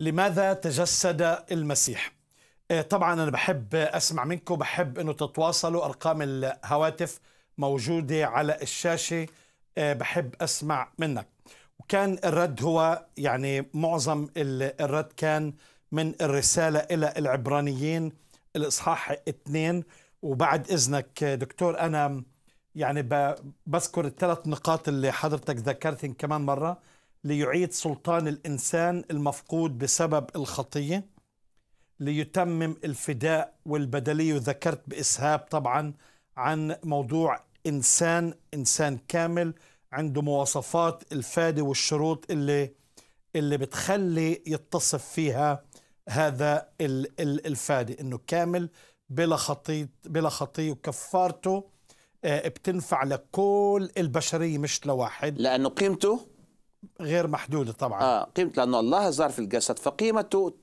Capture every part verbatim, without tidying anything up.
لماذا تجسد المسيح؟ طبعا أنا بحب أسمع منكم، بحب أنه تتواصلوا، أرقام الهواتف موجودة على الشاشة، بحب أسمع منك. وكان الرد هو يعني معظم الرد كان من الرسالة إلى العبرانيين الإصحاح اثنين. وبعد إذنك دكتور أنا يعني بذكر الثلاث نقاط اللي حضرتك ذكرتهم كمان مرة: ليعيد سلطان الإنسان المفقود بسبب الخطية، ليتمم الفداء والبدلية، وذكرت بإسهاب طبعا عن موضوع إنسان إنسان كامل عنده مواصفات الفادة والشروط اللي اللي بتخلي يتصف فيها هذا الفادي، انه كامل بلا خطية بلا خطية، وكفارته بتنفع لكل البشرية مش لواحد، لأنه قيمته غير محدودة طبعا. اه قيمته، لأنه الله ظهر في الجسد فقيمته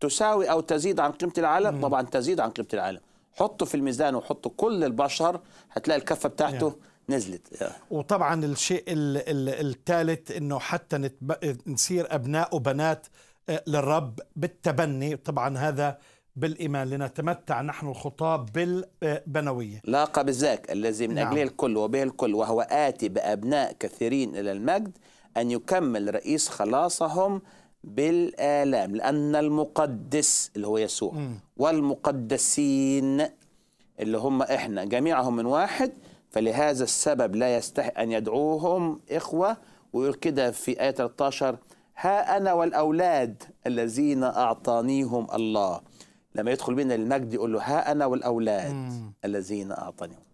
تساوي أو تزيد عن قيمة العالم. مم. طبعا تزيد عن قيمة العالم. حطه في الميزان وحطه كل البشر، هتلاقي الكفة بتاعته يعني نزلت. يعني. وطبعا الشيء الثالث انه حتى نتب... نصير ابناء وبنات للرب بالتبني، طبعا هذا بالايمان، لنتمتع نحن الخطاة بالبنوية. لاقى بذاك الذي من نعم. اجله الكل وبه الكل، وهو آتي بأبناء كثيرين الى المجد، ان يكمل رئيس خلاصهم بالآلام. لأن المقدس اللي هو يسوع م. والمقدسين اللي هم إحنا جميعهم من واحد، فلهذا السبب لا يستحق أن يدعوهم إخوة. ويقول كده في آية ثلاثة عشر: ها أنا والأولاد الذين أعطانيهم الله. لما يدخل بنا المجد يقول له: ها أنا والأولاد م. الذين أعطانيهم.